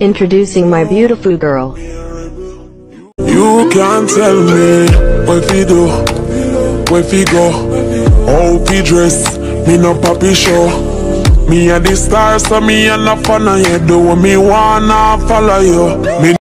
Introducing my beautiful girl. You can't tell me what we do, where we go, how we dress. Me no papi show. Me and the stars, so me and the fun. I do what me wanna follow you. Me